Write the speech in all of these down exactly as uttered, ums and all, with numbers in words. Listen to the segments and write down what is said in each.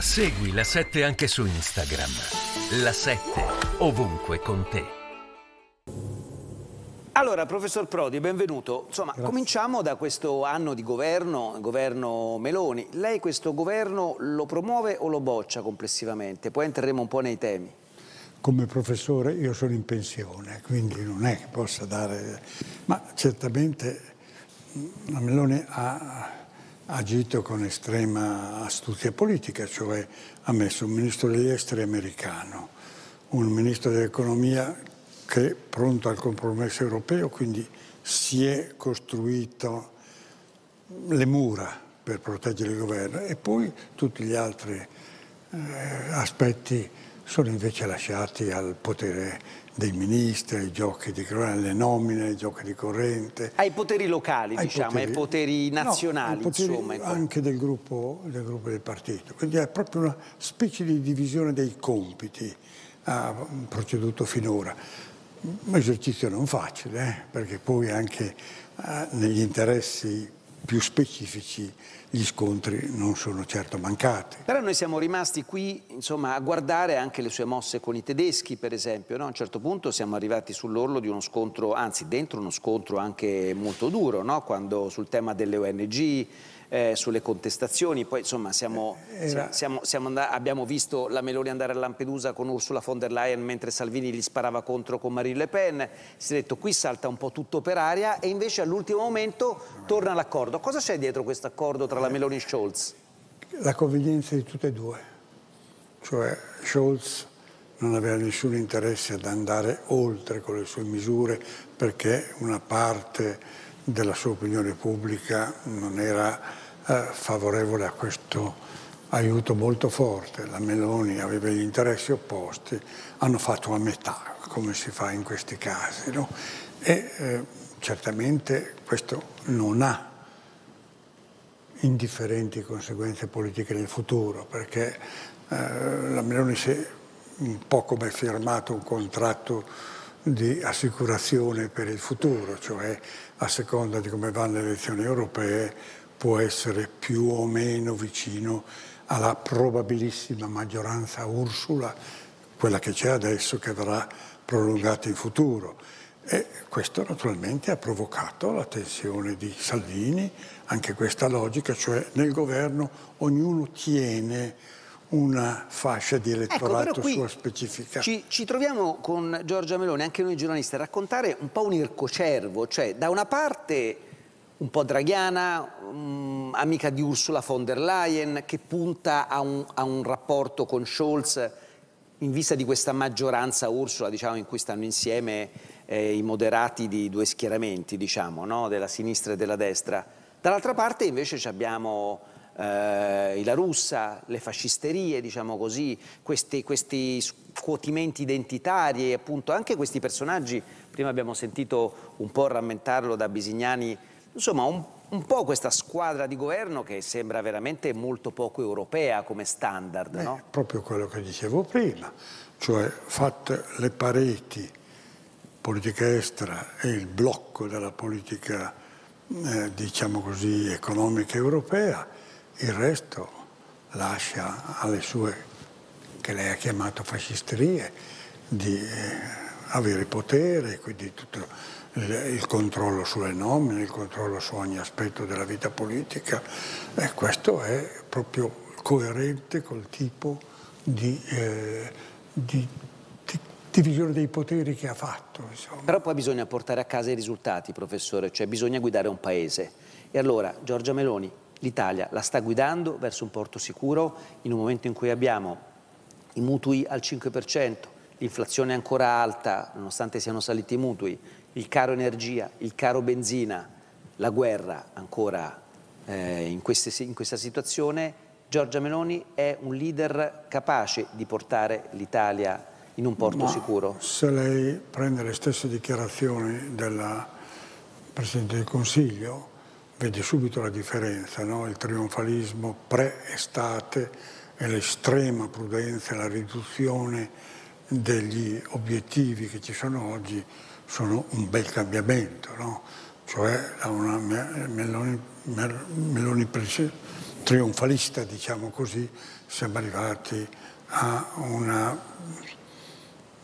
Segui La sette anche su Instagram. La sette, ovunque con te. Allora, professor Prodi, benvenuto. Insomma, Grazie. Cominciamo da questo anno di governo, governo Meloni. Lei questo governo lo promuove o lo boccia complessivamente? Poi entreremo un po' nei temi. Come professore io sono in pensione, quindi non è che possa dare... Ma certamente la Meloni ha agito con estrema astuzia politica, cioè ha messo un ministro degli esteri americano, un ministro dell'economia che è pronto al compromesso europeo, quindi si è costruito le mura per proteggere il governo, e poi tutti gli altri eh, aspetti sono invece lasciati al potere dei ministri, ai giochi di le nomine, ai giochi di corrente. Ai poteri locali, ai diciamo, poteri, ai poteri nazionali, no, poteri, insomma. Anche del gruppo, del gruppo del partito. Quindi è proprio una specie di divisione dei compiti, ha proceduto finora. Un esercizio non facile, eh? Perché poi anche eh, negli interessi più specifici gli scontri non sono certo mancati. Però noi siamo rimasti qui, insomma, a guardare anche le sue mosse con i tedeschi, per esempio, no? A un certo punto siamo arrivati sull'orlo di uno scontro, anzi dentro uno scontro anche molto duro, no? Quando sul tema delle O N G, eh, sulle contestazioni, poi insomma siamo, Era... siamo, siamo and- abbiamo visto la Meloni andare a Lampedusa con Ursula von der Leyen mentre Salvini gli sparava contro con Marine Le Pen. Si è detto qui salta un po' tutto per aria e invece all'ultimo momento torna l'accordo. Cosa c'è dietro questo accordo tra la Meloni e Scholz? La convenienza di tutte e due, cioè Scholz non aveva nessun interesse ad andare oltre con le sue misure perché una parte della sua opinione pubblica non era eh, favorevole a questo aiuto molto forte. La Meloni aveva gli interessi opposti, hanno fatto a metà, come si fa in questi casi, no? E eh, certamente questo non ha indifferenti conseguenze politiche nel futuro, perché eh, la Meloni si è un po' come firmato un contratto di assicurazione per il futuro, cioè a seconda di come vanno le elezioni europee può essere più o meno vicino alla probabilissima maggioranza Ursula, quella che c'è adesso, che verrà prolungata in futuro. E questo naturalmente ha provocato la tensione di Salvini, anche questa logica, cioè nel governo ognuno tiene una fascia di elettorato, ecco, sua specifica. Ci, ci troviamo con Giorgia Meloni, anche noi giornalisti, a raccontare un po' un ircocervo, cioè da una parte un po' draghiana, um, amica di Ursula von der Leyen, che punta a un, a un rapporto con Scholz in vista di questa maggioranza Ursula, diciamo, in cui stanno insieme eh, i moderati di due schieramenti, diciamo, no? Della sinistra e della destra. Dall'altra parte invece abbiamo Eh, la russa, le fascisterie, diciamo così, questi, questi scuotimenti identitari, e appunto anche questi personaggi, prima abbiamo sentito un po' rammentarlo da Bisignani, insomma un, un po' questa squadra di governo che sembra veramente molto poco europea come standard. Beh, no? Proprio quello che dicevo prima, cioè fatte le pareti, politica estera e il blocco della politica eh, diciamo così economica europea, il resto lascia alle sue, che lei ha chiamato fascisterie, di avere potere, quindi tutto il controllo sulle nomine, il controllo su ogni aspetto della vita politica, e questo è proprio coerente col tipo di, eh, di divisione dei poteri che ha fatto. Insomma. Però poi bisogna portare a casa i risultati, professore, cioè bisogna guidare un paese. E allora, Giorgia Meloni, l'Italia la sta guidando verso un porto sicuro in un momento in cui abbiamo i mutui al cinque per cento, l'inflazione ancora alta nonostante siano saliti i mutui, il caro energia, il caro benzina, la guerra ancora eh, in, queste, in questa situazione. Giorgia Meloni è un leader capace di portare l'Italia in un porto Ma sicuro? Se lei prende le stesse dichiarazioni della Presidente del Consiglio, vede subito la differenza, no? Il trionfalismo pre-estate e l'estrema prudenza, la riduzione degli obiettivi che ci sono oggi sono un bel cambiamento, no? Cioè da una Meloni, Meloni trionfalista, diciamo così, siamo arrivati a una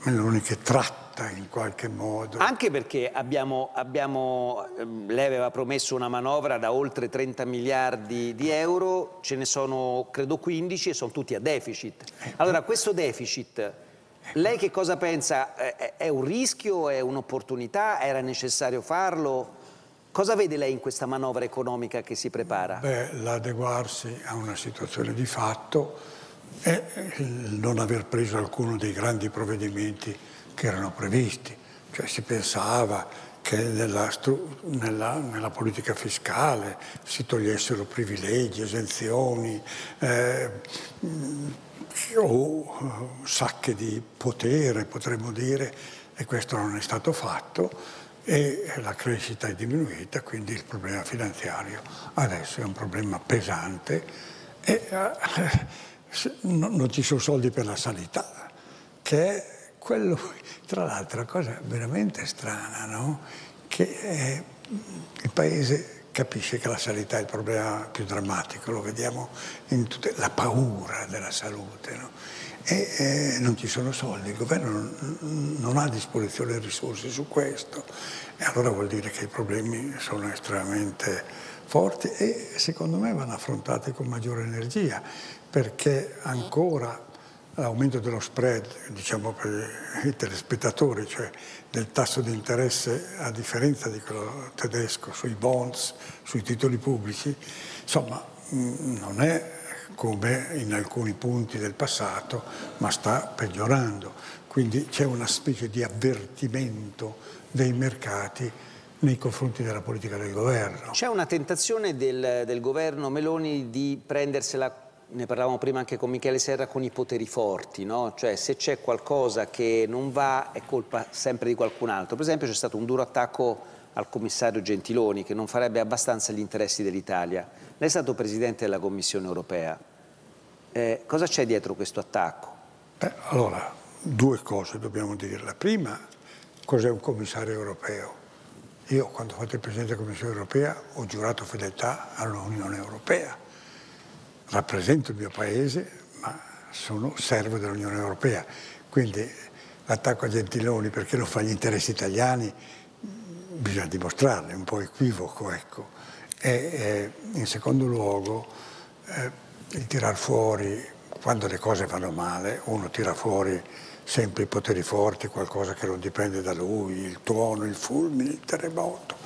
Meloni che tratta in qualche modo. Anche perché abbiamo, abbiamo, lei aveva promesso una manovra da oltre trenta miliardi di euro, ce ne sono credo quindici e sono tutti a deficit. Allora questo deficit, lei che cosa pensa? È un rischio? È un'opportunità? Era necessario farlo? Cosa vede lei in questa manovra economica che si prepara? Beh, l'adeguarsi a una situazione di fatto e il non aver preso alcuno dei grandi provvedimenti che erano previsti. Cioè si pensava che nella, nella, nella politica fiscale si togliessero privilegi, esenzioni eh, o sacche di potere, potremmo dire, e questo non è stato fatto. E la crescita è diminuita, quindi il problema finanziario adesso è un problema pesante e non ci sono soldi per la sanità, che è quello, tra l'altro, cosa veramente strana, no? Che è, il Paese capisce che la sanità è il problema più drammatico, lo vediamo in tutte, la paura della salute, no? E eh, non ci sono soldi, il governo non, non ha a disposizione risorse su questo e allora vuol dire che i problemi sono estremamente forti e secondo me vanno affrontati con maggiore energia, perché ancora l'aumento dello spread, diciamo per i telespettatori, cioè del tasso di interesse a differenza di quello tedesco sui bonds, sui titoli pubblici, insomma mh, non è come in alcuni punti del passato, ma sta peggiorando. Quindi c'è una specie di avvertimento dei mercati nei confronti della politica del governo. C'è una tentazione del, del governo Meloni di prendersela, ne parlavamo prima anche con Michele Serra, con i poteri forti, no? Cioè se c'è qualcosa che non va è colpa sempre di qualcun altro. Per esempio c'è stato un duro attacco al commissario Gentiloni, che non farebbe abbastanza gli interessi dell'Italia. Lei è stato presidente della Commissione europea. Eh, cosa c'è dietro questo attacco? Beh, allora, due cose dobbiamo dire. La prima, cos'è un commissario europeo? Io, quando ho fatto il presidente della Commissione europea, ho giurato fedeltà all'Unione europea. Rappresento il mio paese, ma sono servo dell'Unione europea. Quindi l'attacco a Gentiloni perché non fa gli interessi italiani bisogna dimostrarle, è un po' equivoco, ecco. E, e in secondo luogo eh, il tirar fuori, quando le cose vanno male, uno tira fuori sempre i poteri forti, qualcosa che non dipende da lui, il tuono, il fulmine, il terremoto.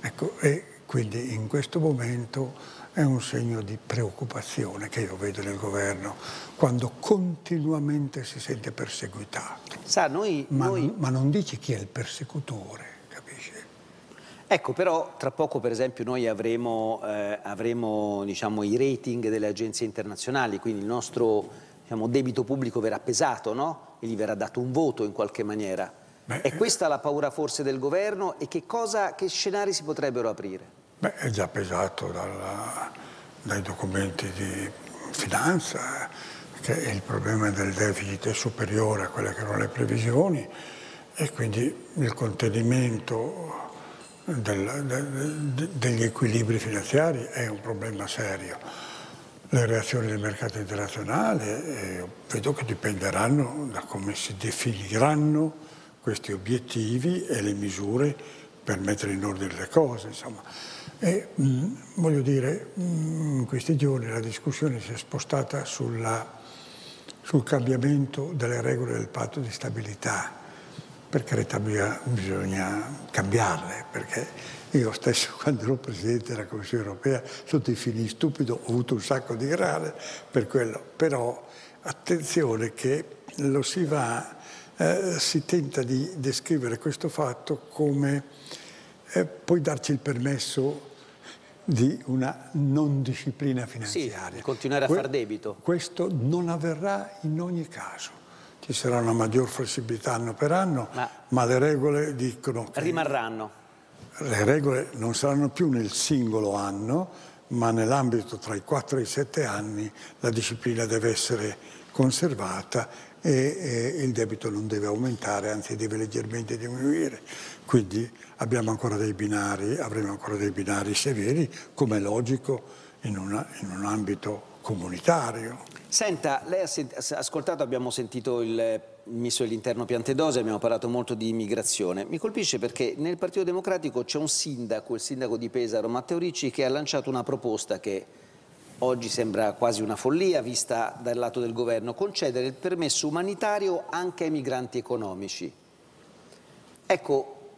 Ecco, e quindi in questo momento è un segno di preoccupazione che io vedo nel governo, quando continuamente si sente perseguitato. Sa, noi, ma, noi... ma non dici chi è il persecutore. Ecco, però tra poco per esempio noi avremo, eh, avremo diciamo, i rating delle agenzie internazionali, quindi il nostro diciamo, debito pubblico verrà pesato, no? E gli verrà dato un voto in qualche maniera. Beh, è questa la paura forse del governo e che, cosa, che scenari si potrebbero aprire? Beh, è già pesato dalla, dai documenti di finanza, che il problema del deficit è superiore a quelle che erano le previsioni e quindi il contenimento Del, de, degli equilibri finanziari è un problema serio. Le reazioni del mercato internazionale eh, vedo che dipenderanno da come si definiranno questi obiettivi e le misure per mettere in ordine le cose, insomma. E mh, voglio dire, mh, in questi giorni la discussione si è spostata sulla, sul cambiamento delle regole del patto di stabilità. Per carità, bisogna cambiarle, perché io stesso quando ero Presidente della Commissione europea sono finì stupido, ho avuto un sacco di grane per quello, però attenzione che lo si va, eh, si tenta di descrivere questo fatto come eh, puoi darci il permesso di una non disciplina finanziaria. Sì, continuare a que- far debito. Questo non avverrà in ogni caso. Ci sarà una maggior flessibilità anno per anno, ma, ma le regole dicono che rimarranno. Le regole non saranno più nel singolo anno, ma nell'ambito tra i quattro e i sette anni la disciplina deve essere conservata e, e il debito non deve aumentare, anzi deve leggermente diminuire. Quindi abbiamo ancora dei binari, avremo ancora dei binari severi, come è logico, in, una, in un ambito comunitario. Senta, lei ha ascoltato, abbiamo sentito il ministro dell'Interno Piantedosi, abbiamo parlato molto di immigrazione. Mi colpisce perché nel Partito Democratico c'è un sindaco, il sindaco di Pesaro, Matteo Ricci, che ha lanciato una proposta che oggi sembra quasi una follia vista dal lato del governo: concedere il permesso umanitario anche ai migranti economici. Ecco,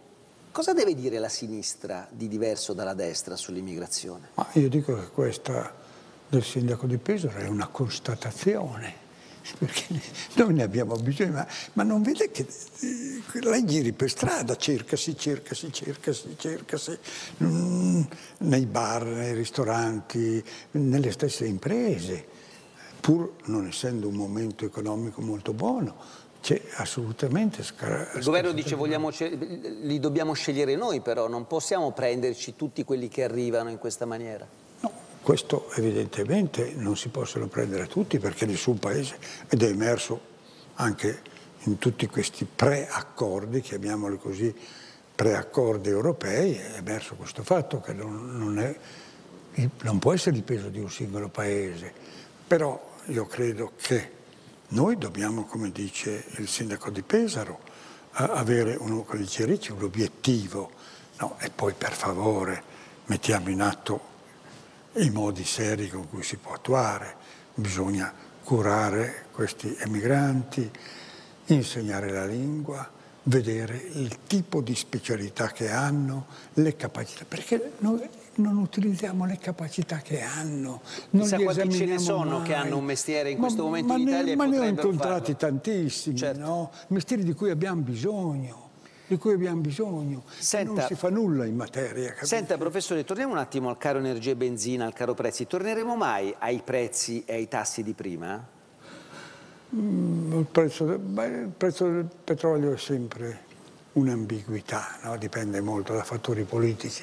cosa deve dire la sinistra di diverso dalla destra sull'immigrazione? Ma io dico che questa del sindaco di Pesaro è una constatazione, perché noi ne abbiamo bisogno, ma, ma non vede che lei giri per strada, cercasi, cercasi, cercasi, cercasi, nei bar, nei ristoranti, nelle stesse imprese, pur non essendo un momento economico molto buono. C'è assolutamente scar- Il governo dice vogliamo, li dobbiamo scegliere noi, però non possiamo prenderci tutti quelli che arrivano in questa maniera. No, questo evidentemente non si possono prendere tutti, perché nessun paese, ed è emerso anche in tutti questi preaccordi, chiamiamoli così, preaccordi europei, è emerso questo fatto che non, non, è, non può essere il peso di un singolo paese. Però io credo che noi dobbiamo, come dice il sindaco di Pesaro, avere un, come dice Ricci, un obiettivo, no? E poi per favore mettiamo in atto i modi seri con cui si può attuare. Bisogna curare questi emigranti, insegnare la lingua, vedere il tipo di specialità che hanno, le capacità, perché noi non utilizziamo le capacità che hanno. Non Chissà quanti ce ne sono mai. Che hanno un mestiere in ma, questo momento in Italia. Ma ne ho incontrati farlo. tantissimi, certo. no? Mestieri di cui abbiamo bisogno, di cui abbiamo bisogno. Senta, non si fa nulla in materia. Capito? Senta, professore, torniamo un attimo al caro energia e benzina, al caro prezzi. Torneremo mai ai prezzi e ai tassi di prima? Mm, il, prezzo, beh, il prezzo del petrolio è sempre un'ambiguità, no? Dipende molto da fattori politici.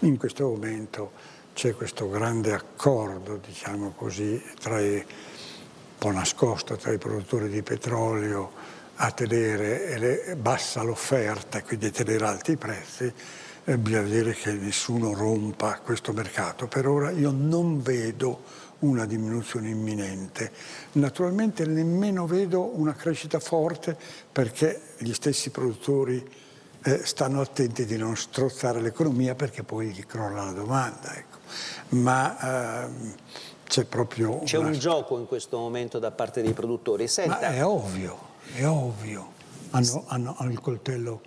In questo momento c'è questo grande accordo, diciamo così, tra i, un po' nascosto tra i produttori di petrolio a tenere le, bassa l'offerta e quindi a tenere alti i prezzi. E bisogna vedere che nessuno rompa questo mercato. Per ora io non vedo una diminuzione imminente. Naturalmente nemmeno vedo una crescita forte, perché gli stessi produttori Eh, stanno attenti di non strozzare l'economia, perché poi gli crolla la domanda, ecco. Ma ehm, c'è proprio c'è una... un gioco in questo momento da parte dei produttori. Senta... Ma è ovvio, è ovvio, hanno, hanno, hanno il coltello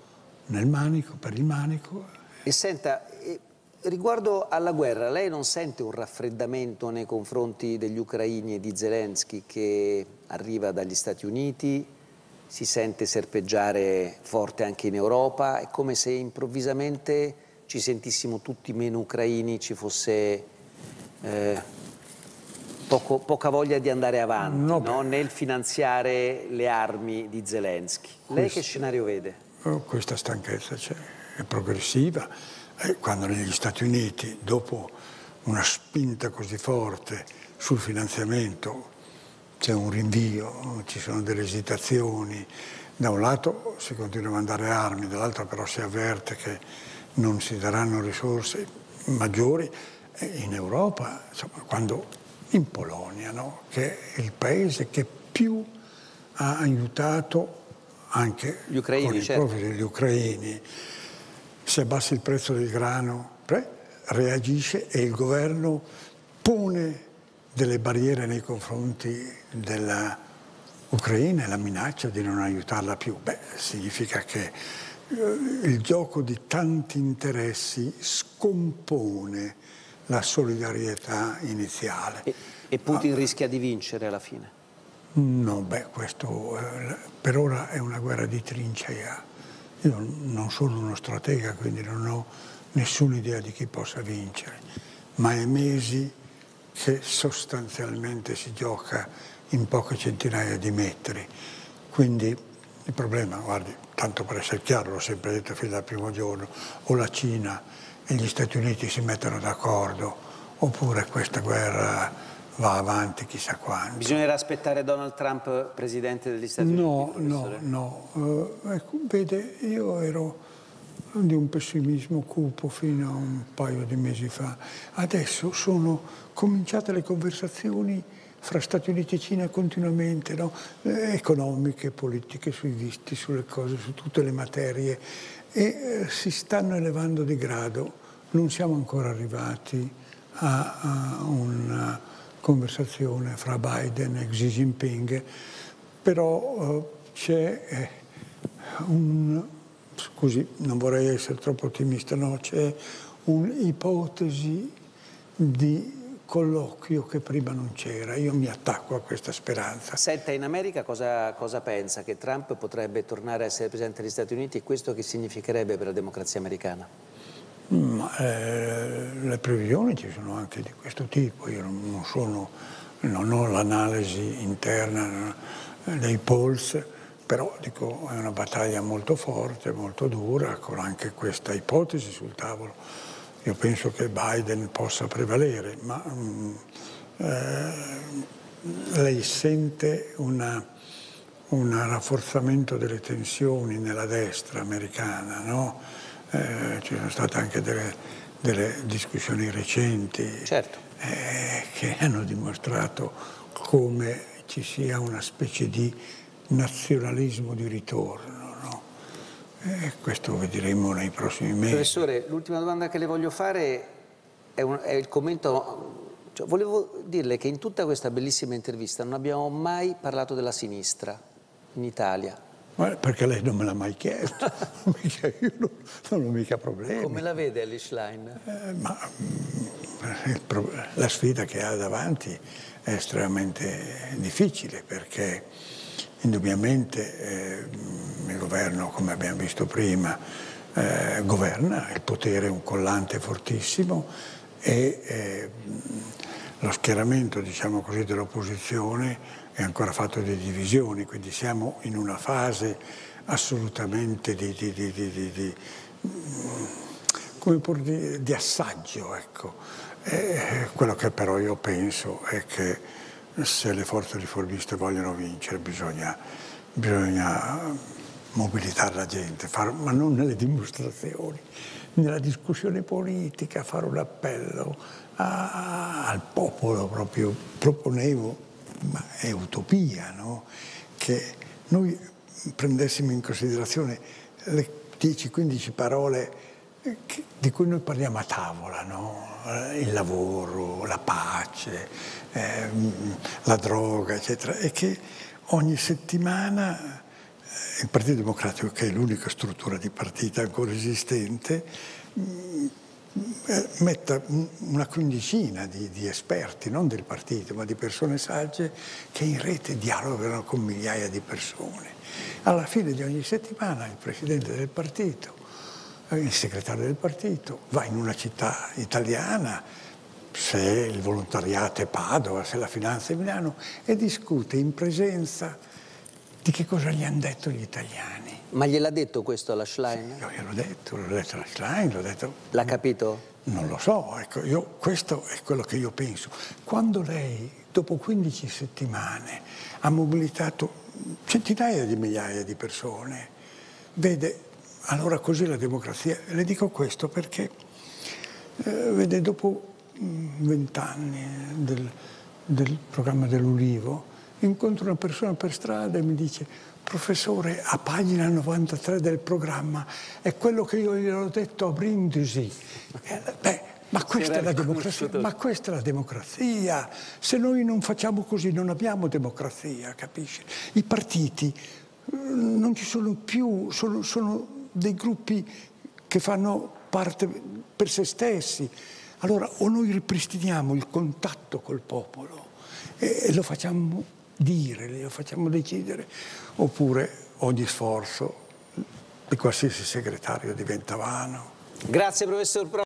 nel manico, per il manico. E senta, riguardo alla guerra, lei non sente un raffreddamento nei confronti degli ucraini e di Zelensky, che arriva dagli Stati Uniti? Si sente serpeggiare forte anche in Europa, è come se improvvisamente ci sentissimo tutti meno ucraini, ci fosse eh, poco, poca voglia di andare avanti no, no? nel finanziare le armi di Zelensky. Questo, lei che scenario vede? Questa stanchezza c'è, è progressiva. Quando negli Stati Uniti, dopo una spinta così forte sul finanziamento, c'è un rinvio, ci sono delle esitazioni, da un lato si continua a mandare armi, dall'altro però si avverte che non si daranno risorse maggiori. In Europa, insomma, quando in Polonia, no? che è il paese che più ha aiutato anche gli ucraini, certo. profili, gli ucraini, si abbassa il prezzo del grano, reagisce e il governo pone delle barriere nei confronti dell'Ucraina e la minaccia di non aiutarla più. Beh, significa che il gioco di tanti interessi scompone la solidarietà iniziale. E, e Putin Ma, rischia di vincere alla fine? No, beh, questo per ora è una guerra di trincea. Io non sono uno stratega, quindi non ho nessuna idea di chi possa vincere. Ma è mesi che sostanzialmente si gioca in poche centinaia di metri. Quindi il problema, guardi, tanto per essere chiaro, l'ho sempre detto fin dal primo giorno, o la Cina e gli Stati Uniti si mettono d'accordo, oppure questa guerra va avanti chissà quanto. Bisognerà aspettare Donald Trump presidente degli Stati no, Uniti? No, no, no. Eh, ecco, vede, io ero di un pessimismo cupo fino a un paio di mesi fa. Adesso sono cominciate le conversazioni fra Stati Uniti e Cina continuamente, no? eh, economiche, politiche, sui visti, sulle cose, su tutte le materie, e eh, si stanno elevando di grado. Non siamo ancora arrivati a, a una conversazione fra Biden e Xi Jinping, però eh, c'è eh, un, scusi, non vorrei essere troppo ottimista, no? C'è un'ipotesi di colloquio che prima non c'era. Io mi attacco a questa speranza. Senta, in America cosa, cosa pensa? Che Trump potrebbe tornare a essere presidente degli Stati Uniti, e questo che significherebbe per la democrazia americana? Mm, eh, le previsioni ci sono anche di questo tipo. Io non sono, non ho l'analisi interna dei polls, però dico, è una battaglia molto forte, molto dura, con anche questa ipotesi sul tavolo. Io penso che Biden possa prevalere, ma um, eh, lei sente un rafforzamento delle tensioni nella destra americana, no? Eh, ci sono state anche delle, delle discussioni recenti, certo, eh, che hanno dimostrato come ci sia una specie di nazionalismo di ritorno. E questo vedremo nei prossimi mesi. Professore, l'ultima domanda che le voglio fare è, un, è il commento. Cioè, volevo dirle che in tutta questa bellissima intervista non abbiamo mai parlato della sinistra in Italia. Ma perché lei non me l'ha mai chiesto? Mica io non, non ho mica problemi. Come la vede Elly Schlein? Eh, ma la sfida che ha davanti è estremamente difficile, perché indubbiamente eh, il governo, come abbiamo visto prima, eh, governa, il potere è un collante fortissimo, e eh, lo schieramento, diciamo così, dell'opposizione è ancora fatto di divisioni, quindi siamo in una fase assolutamente di, di, di, di, di, di, come pur di, di assaggio, ecco. E quello che però io penso è che se le forze riformiste vogliono vincere, bisogna, bisogna mobilitare la gente, far, ma non nelle dimostrazioni, nella discussione politica, fare un appello a, al popolo proprio. Proponevo, ma è utopia, no? Che noi prendessimo in considerazione le dieci quindici parole di cui noi parliamo a tavola, no? Il lavoro, la pace, eh, la droga, eccetera, e che ogni settimana eh, il Partito Democratico, che è l'unica struttura di partito ancora esistente, mh, metta una quindicina di, di esperti, non del partito, ma di persone sagge, che in rete dialogano con migliaia di persone. Alla fine di ogni settimana il presidente del partito, il segretario del partito, va in una città italiana, se il volontariato è Padova, se la finanza è Milano, e discute in presenza di che cosa gli hanno detto gli italiani. Ma gliel'ha detto questo alla Schlein? Sì, io gliel'ho detto, l'ho detto alla Schlein, l'ho detto... L'ha capito? Non lo so, ecco, io, questo è quello che io penso. Quando lei, dopo quindici settimane, ha mobilitato centinaia di migliaia di persone, vede... Allora così la democrazia, le dico questo perché eh, vede, dopo vent'anni del, del programma dell'Ulivo, incontro una persona per strada e mi dice: professore, a pagina novantatré del programma è quello che io gliel'ho detto a Brindisi. Eh, beh, ma questa è la democrazia, ma questa è la democrazia, se noi non facciamo così non abbiamo democrazia, capisci? I partiti non ci sono più, sono, sono dei gruppi che fanno parte per se stessi. Allora o noi ripristiniamo il contatto col popolo e, e lo facciamo dire, lo facciamo decidere, oppure ogni sforzo di qualsiasi segretario diventa vano. Grazie professor Prodi.